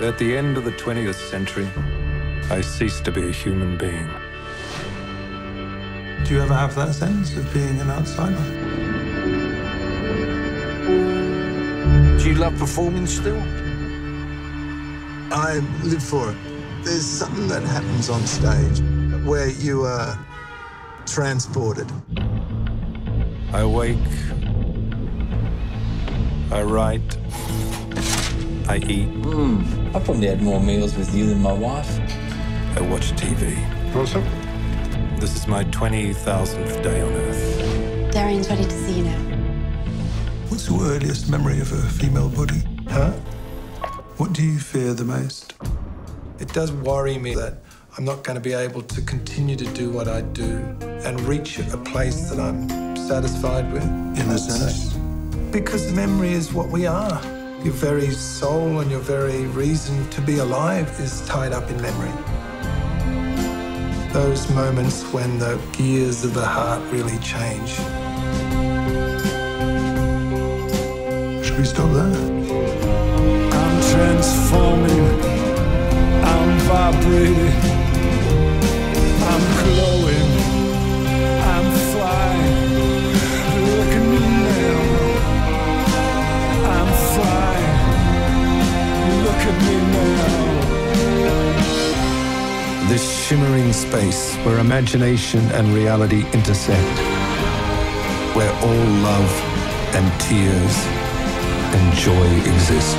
At the end of the 20th century, I ceased to be a human being. Do you ever have that sense of being an outsider? Do you love performing still? I live for it. There's something that happens on stage where you are transported. I wake, I write, I eat. I probably had more meals with you than my wife. I watch TV. Awesome. This is my 20,000th day on Earth. Darian's ready to see you now. What's your earliest memory of a female body? Huh? What do you fear the most? It does worry me that I'm not going to be able to continue to do what I do and reach a place that I'm satisfied with. In a sense? Because memory is what we are. Your very soul and your very reason to be alive is tied up in memory. Those moments when the gears of the heart really change. Should we stop there? I'm transforming. I'm vibrating. I'm glowing. I'm flying. Look at me now. I'm flying. Look at me now. This shimmering space where imagination and reality intersect, where all love and tears and joy exist.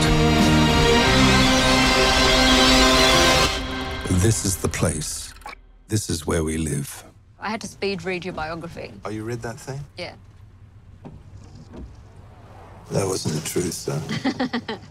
This is the place. This is where we live. I had to speed read your biography. Oh, you read that thing? Yeah. That wasn't the truth, though.